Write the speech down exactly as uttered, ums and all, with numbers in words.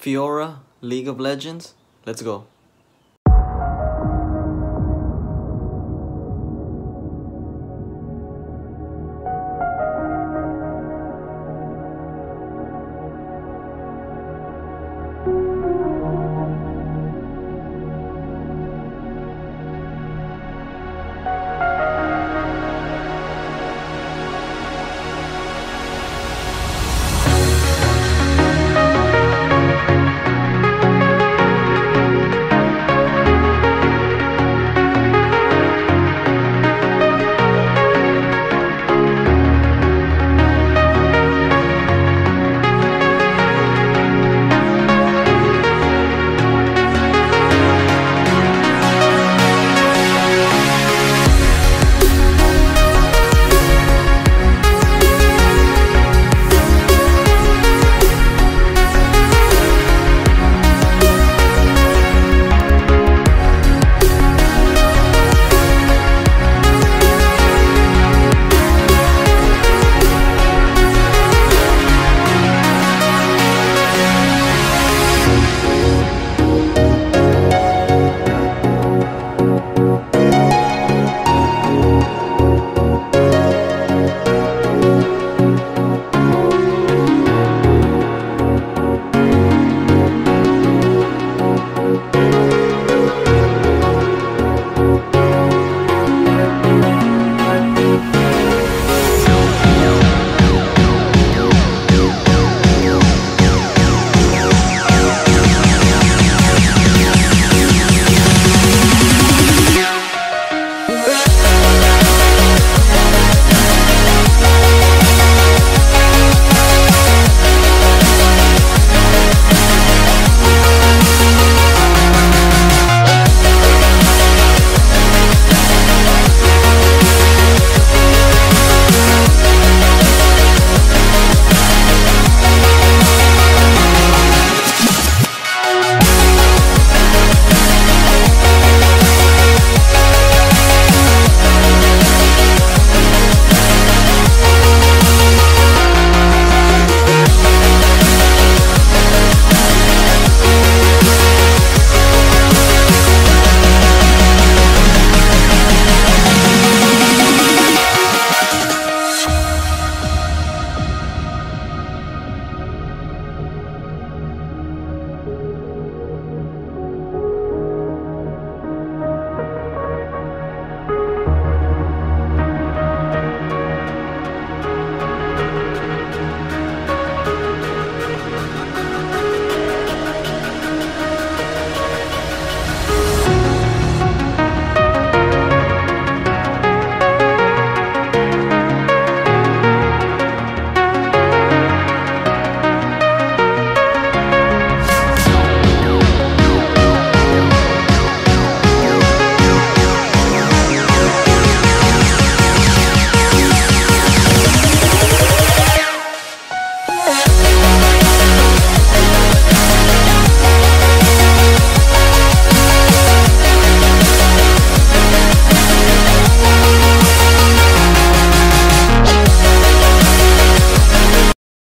Fiora, League of Legends. Let's go.